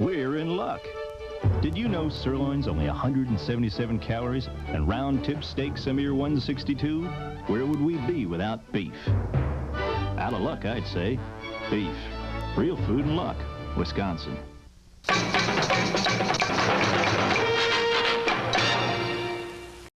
We're in luck. Did you know sirloin's only 177 calories and round-tip steak's a mere 162? Where would we be without beef? Out of luck, I'd say. Beef. Real food and luck. Wisconsin.